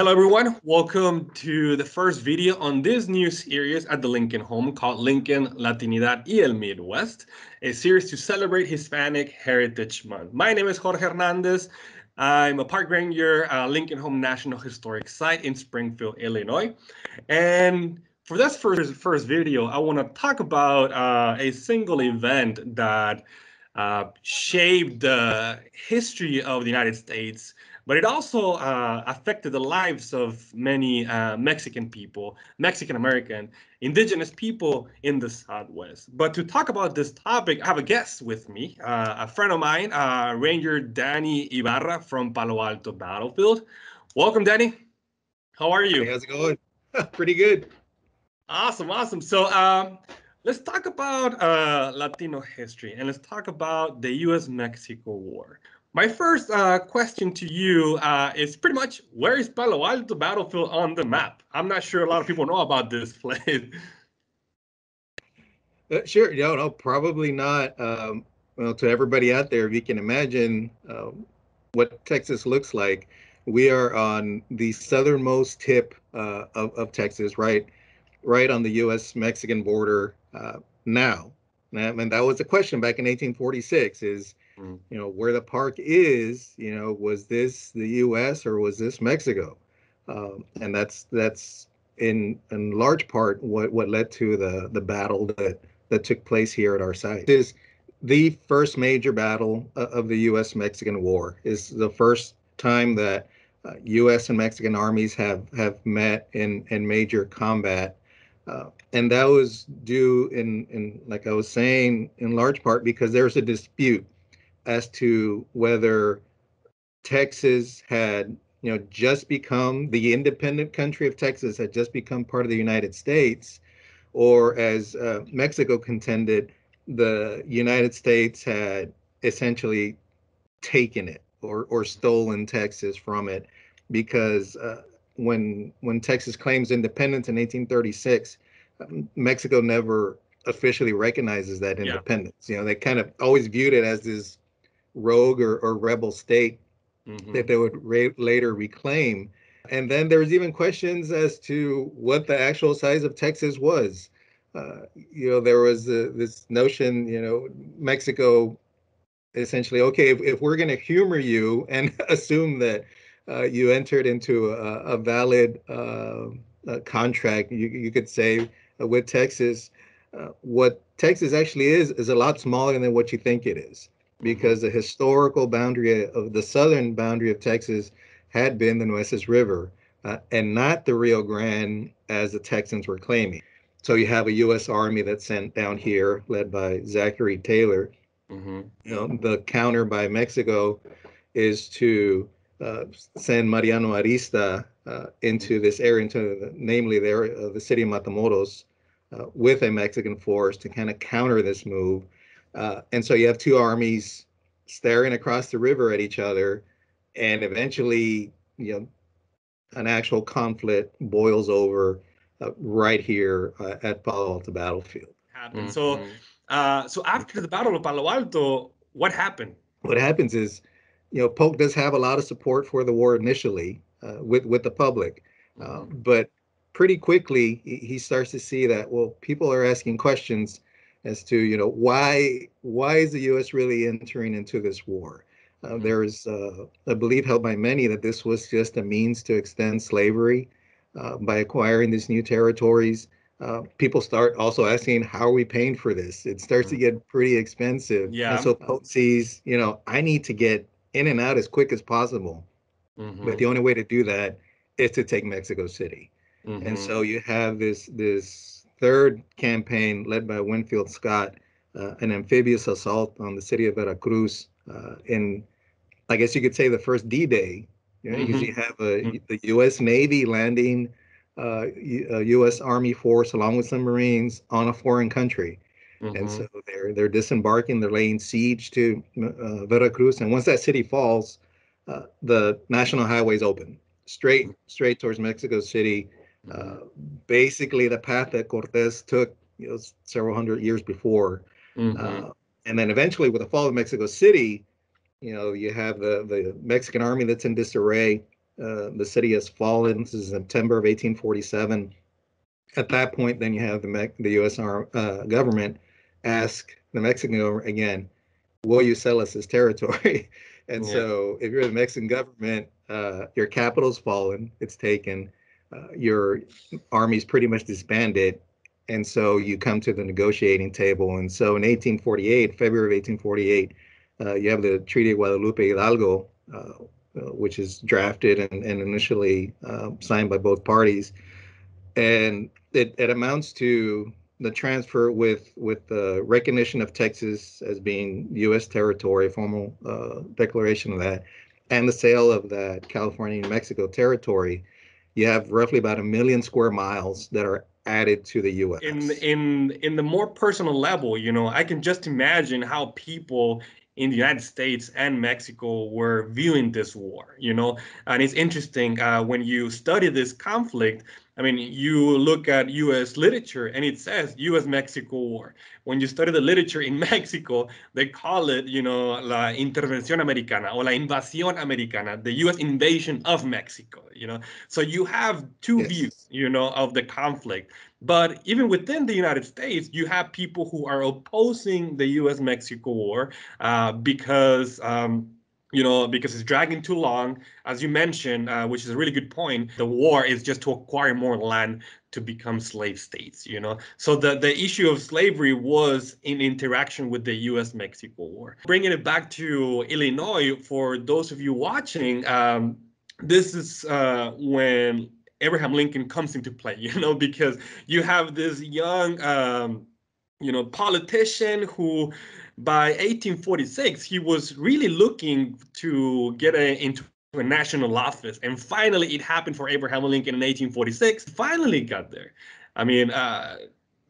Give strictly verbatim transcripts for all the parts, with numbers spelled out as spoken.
Hello everyone, welcome to the first video on this new series at the Lincoln Home called Lincoln, Latinidad y el Midwest, a series to celebrate Hispanic Heritage Month. My name is Jorge Hernandez. I'm a park ranger at Lincoln Home National Historic Site in Springfield, Illinois. And for this first, first video, I want to talk about uh, a single event that uh, shaped the history of the United States, but it also uh, affected the lives of many uh, Mexican people, Mexican-American, indigenous people in the Southwest. But to talk about this topic, I have a guest with me, uh, a friend of mine, uh, Ranger Danny Ibarra from Palo Alto Battlefield. Welcome, Danny. How are you? Hey, how's it going? Pretty good. Awesome, awesome. So um, let's talk about uh, Latino history, and let's talk about the U S Mexico War. My first uh, question to you uh, is pretty much, where is Palo Alto Battlefield on the map? I'm not sure a lot of people know about this place. Uh, sure, no, no, probably not. Um, well, to everybody out there, if you can imagine um, what Texas looks like, we are on the southernmost tip uh, of, of Texas, right, right on the U S Mexican border uh, now. And that was the question back in eighteen forty-six is, you know, where the park is, you know, was this the U S or was this Mexico? Um, and that's that's in in large part what, what led to the, the battle that, that took place here at our site. It is the first major battle of the U S Mexican War. It's the first time that uh, U S and Mexican armies have, have met in, in major combat. Uh, and that was due, in, in like I was saying, in large part because there's a dispute as to whether Texas had, you know, just become the independent country of Texas, had just become part of the United States, or as uh, Mexico contended, the United States had essentially taken it or, or stolen Texas from it. Because uh, when, when Texas claims independence in eighteen thirty-six, Mexico never officially recognizes that independence. Yeah. You know, they kind of always viewed it as this rogue or, or rebel state mm-hmm. that they would later reclaim. And then there's even questions as to what the actual size of Texas was. Uh, you know, there was uh, this notion, you know, Mexico essentially, okay, if, if we're going to humor you and assume that uh, you entered into a, a valid uh, a contract, you, you could say, uh, with Texas, uh, what Texas actually is, is a lot smaller than what you think it is, because the historical boundary of the southern boundary of Texas had been the Nueces River uh, and not the Rio Grande as the Texans were claiming. So you have a U S Army that's sent down here, led by Zachary Taylor. Mm-hmm. You know, the counter by Mexico is to uh, send Mariano Arista uh, into this area, into the, namely the, area of the city of Matamoros, uh, with a Mexican force to kind of counter this move. Uh, and so you have two armies staring across the river at each other, and eventually, you know, an actual conflict boils over uh, right here uh, at Palo Alto Battlefield. Mm-hmm. So, uh, so after the Battle of Palo Alto, what happened? What happens is, you know, Polk does have a lot of support for the war initially uh, with with the public, uh, but pretty quickly he starts to see that, well, people are asking questions as to, you know, why why is the U S really entering into this war? Uh, there is uh, a belief held by many that this was just a means to extend slavery uh, by acquiring these new territories. Uh, people start also asking, how are we paying for this? It starts to get pretty expensive. Yeah. And so Polk sees, you know, I need to get in and out as quick as possible. Mm-hmm. But the only way to do that is to take Mexico City. Mm-hmm. And so you have this this. third campaign led by Winfield Scott, uh, an amphibious assault on the city of Veracruz uh, in, I guess you could say, the first D-Day. You know, mm-hmm. you have a, the U S Navy landing uh, a U S Army force along with some Marines on a foreign country. Mm-hmm. And so they're, they're disembarking, they're laying siege to uh, Veracruz. And once that city falls, uh, the national highways open, straight, straight towards Mexico City. Uh, basically the path that Cortes took, you know, several hundred years before. Mm-hmm. uh, and then eventually with the fall of Mexico City, you know, you have the, the Mexican army that's in disarray. Uh, the city has fallen. This is September of eighteen forty-seven. At that point, then you have the, Me the U S Uh, government ask the Mexican government again, will you sell us this territory? And yeah. So if you're the Mexican government, uh, your capital's fallen, it's taken, uh, your army's pretty much disbanded. And so you come to the negotiating table. And so in eighteen forty-eight, February of eighteen forty-eight, uh, you have the Treaty of Guadalupe Hidalgo, uh, which is drafted and, and initially uh, signed by both parties. And it, it amounts to the transfer with with the recognition of Texas as being U S territory, formal uh, declaration of that, and the sale of that California, New Mexico territory. You have roughly about a million square miles that are added to the U S In in in the more personal level, you know, I can just imagine how people in the United States and Mexico were viewing this war, you know. And it's interesting uh, when you study this conflict. I mean, you look at U S literature and it says U S Mexico War. When you study the literature in Mexico, they call it, you know, la intervención americana or la invasión americana, the U S invasion of Mexico, you know. So you have two yes. views, you know, of the conflict. But even within the United States, you have people who are opposing the U S Mexico War uh, because, um, you know, because it's dragging too long. As you mentioned, uh, which is a really good point, the war is just to acquire more land to become slave states, you know. So the, the issue of slavery was in interaction with the U S Mexico War. Bringing it back to Illinois, for those of you watching, um, this is uh, when Abraham Lincoln comes into play, you know, because you have this young, um, you know, politician who by eighteen forty-six, he was really looking to get a, into a national office. And finally, it happened for Abraham Lincoln in eighteen forty-six. Finally got there. I mean, uh,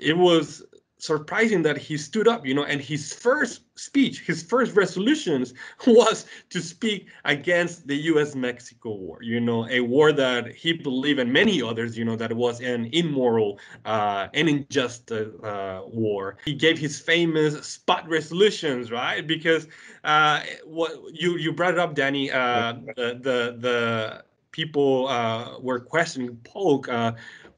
it was surprising that he stood up, you know, and his first speech, his first resolutions was to speak against the U S Mexico War, you know, a war that he believed and many others, you know, that was an immoral uh, and unjust uh, war. He gave his famous spot resolutions, right? Because uh, what you, you brought it up, Danny, uh, the, the, the people uh, were questioning Polk, uh,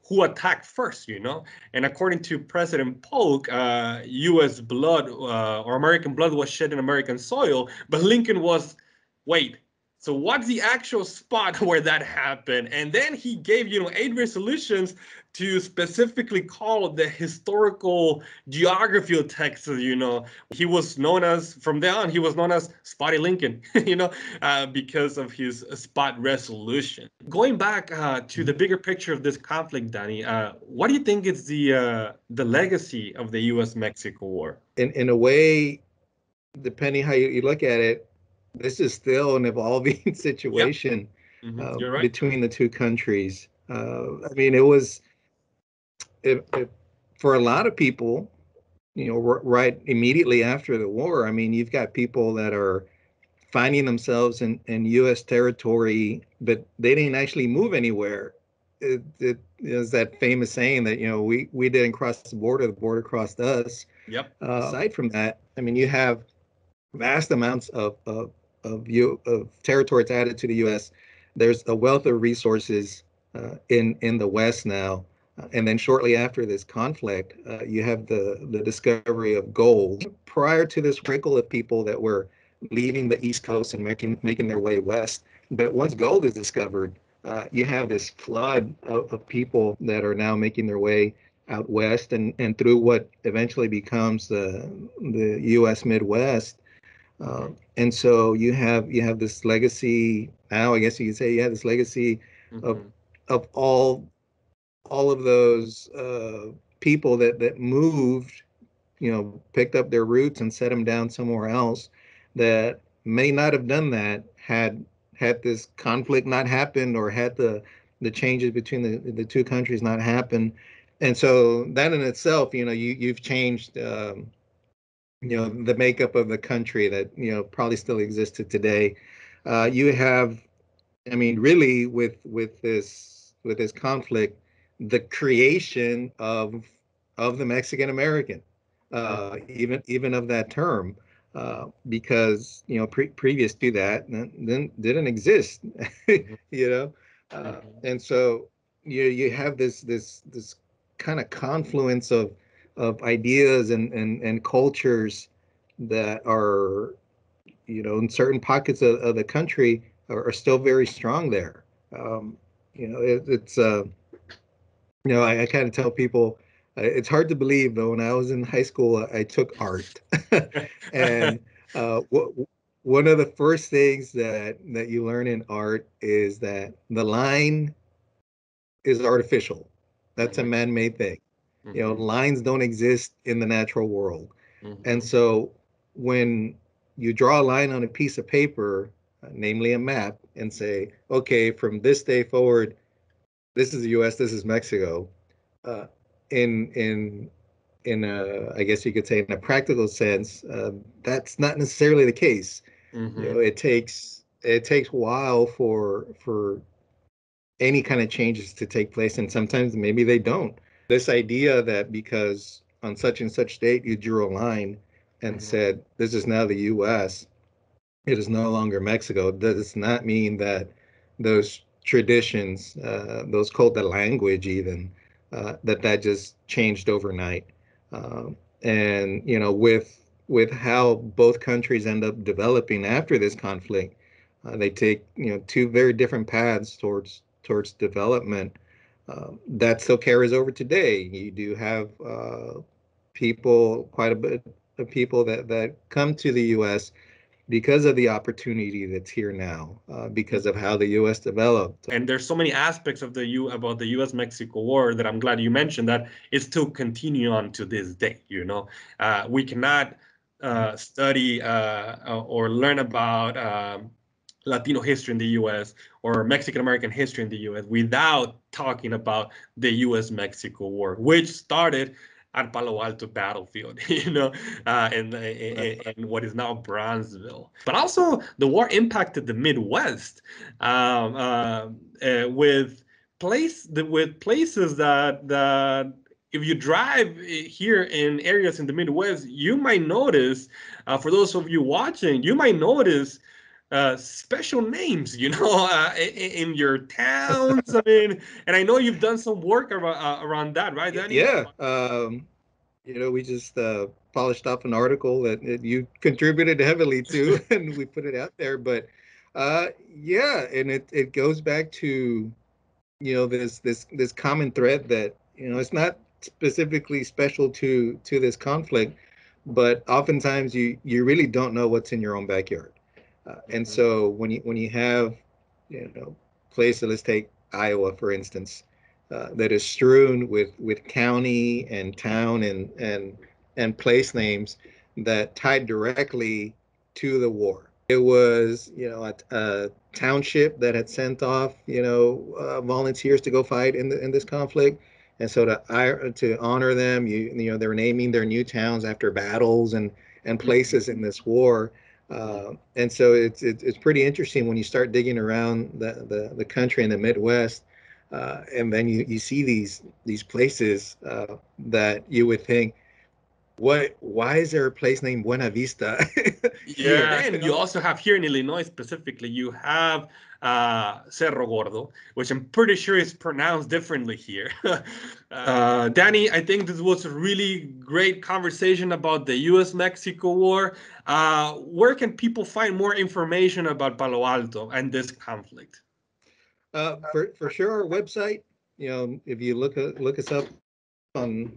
who attacked first, you know? And according to President Polk, uh, U S blood uh, or American blood was shed in American soil, but Lincoln was, wait, so what's the actual spot where that happened? And then he gave, you know, eight resolutions to specifically call the historical geography of Texas, you know. He was known as, from then on, he was known as Spotty Lincoln, you know, uh, because of his spot resolution. Going back uh, to the bigger picture of this conflict, Danny, uh, what do you think is the, uh, the legacy of the U S Mexico War? In, in a way, depending how you, you look at it, this is still an evolving situation yep. mm-hmm. uh, You're right. between the two countries. Uh, I mean, it was it, it, for a lot of people, you know, r right immediately after the war. I mean, you've got people that are finding themselves in, in U S territory, but they didn't actually move anywhere. It, it is that famous saying that, you know, we, we didn't cross the border, the border crossed us. Yep. Uh, aside from that, I mean, you have vast amounts of, of Of, U, of territories added to the U S There's a wealth of resources uh, in in the West now, uh, and then shortly after this conflict, uh, you have the the discovery of gold. Prior to this, wrinkle of people that were leaving the East Coast and making making their way west. But once gold is discovered, uh, you have this flood of, of people that are now making their way out west, and and through what eventually becomes the the U S Midwest. Uh, and so you have you have this legacy now. I guess you could say you have this legacy mm-hmm. of of all all of those uh, people that that moved, you know, picked up their roots and set them down somewhere else that may not have done that had had this conflict not happened or had the the changes between the the two countries not happened. And so that in itself, you know, you you've changed. Um, you know, the makeup of the country that, you know, probably still existed today. Uh, you have, I mean, really with with this with this conflict, the creation of of the Mexican American, uh, even even of that term. uh, because, you know, pre previous to that, then didn't exist, you know. Uh, and so you you have this this this kind of confluence of of ideas and and and cultures that are, you know, in certain pockets of, of the country are, are still very strong there. Um, you know, it, it's uh, you know, I, I kind of tell people, uh, it's hard to believe, but when I was in high school, I, I took art, and uh, w one of the first things that that you learn in art is that the line is artificial. That's a man-made thing. Mm-hmm. You know, lines don't exist in the natural world. Mm-hmm. And so when you draw a line on a piece of paper, uh, namely a map, and say, okay, from this day forward, this is the U S, this is Mexico. Uh, in in in a, I guess you could say in a practical sense, uh, that's not necessarily the case. Mm-hmm. You know, it takes it takes a while for for any kind of changes to take place, and sometimes maybe they don't. This idea that because on such and such date you drew a line and said, this is now the U S, it is no longer Mexico, does not mean that those traditions, uh, those called the language even, uh, that that just changed overnight. Um, and, you know, with with how both countries end up developing after this conflict, uh, they take, you know, two very different paths towards towards development. Um, that still carries over today. You do have uh, people, quite a bit of people that, that come to the U S because of the opportunity that's here now, uh, because of how the U S developed. And there's so many aspects of the U about the U S Mexico war that I'm glad you mentioned that it still continue on to this day. You know, uh, we cannot uh, study uh, or learn about um, Latino history in the U S or Mexican-American history in the U S without talking about the U S Mexico war, which started at Palo Alto Battlefield, you know, uh, and, and, and what is now Brownsville. But also the war impacted the Midwest um, uh, uh, with, place, with places that, that if you drive here in areas in the Midwest, you might notice, uh, for those of you watching, you might notice Uh, special names, you know, uh, in, in your towns. I mean, and I know you've done some work around, uh, around that, right, Danny? Yeah. Um, you know, we just uh, polished up an article that you contributed heavily to, and we put it out there. But uh, yeah, and it it goes back to, you know, this this this common thread that, you know, it's not specifically special to to this conflict, but oftentimes you you really don't know what's in your own backyard. Uh, and so when you when you have, you know, places, let's take Iowa, for instance, uh, that is strewn with with county and town and and and place names that tied directly to the war. It was, you know, a, a township that had sent off, you know, uh, volunteers to go fight in the, in this conflict. And so to to honor them, you you know, they're naming their new towns after battles and and places in this war. Uh, and so it's, it's pretty interesting when you start digging around the, the, the country in the Midwest, uh, and then you, you see these these places uh, that you would think, what, why is there a place named Buena Vista? Yeah, and you also have here in Illinois specifically, you have uh, Cerro Gordo, which I'm pretty sure is pronounced differently here. uh, Danny, I think this was a really great conversation about the U S Mexico war. Uh, where can people find more information about Palo Alto and this conflict? Uh, for, for sure, our website. You know, if you look, look us up on...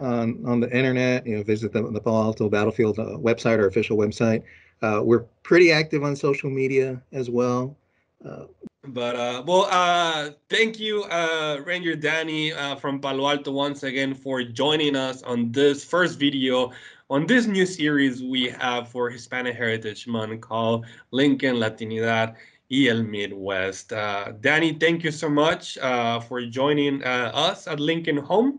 On, on the internet, you know, visit the, the Palo Alto Battlefield uh, website, our official website. Uh, we're pretty active on social media as well. Uh, but, uh, well, uh, thank you, uh, Ranger Danny uh, from Palo Alto once again for joining us on this first video on this new series we have for Hispanic Heritage Month called Lincoln, Latinidad, y el Midwest. Uh, Danny, thank you so much uh, for joining uh, us at Lincoln Home.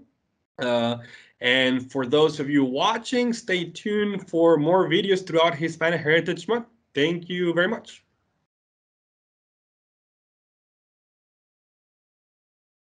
Uh, and for those of you watching, stay tuned for more videos throughout Hispanic Heritage Month. Thank you very much.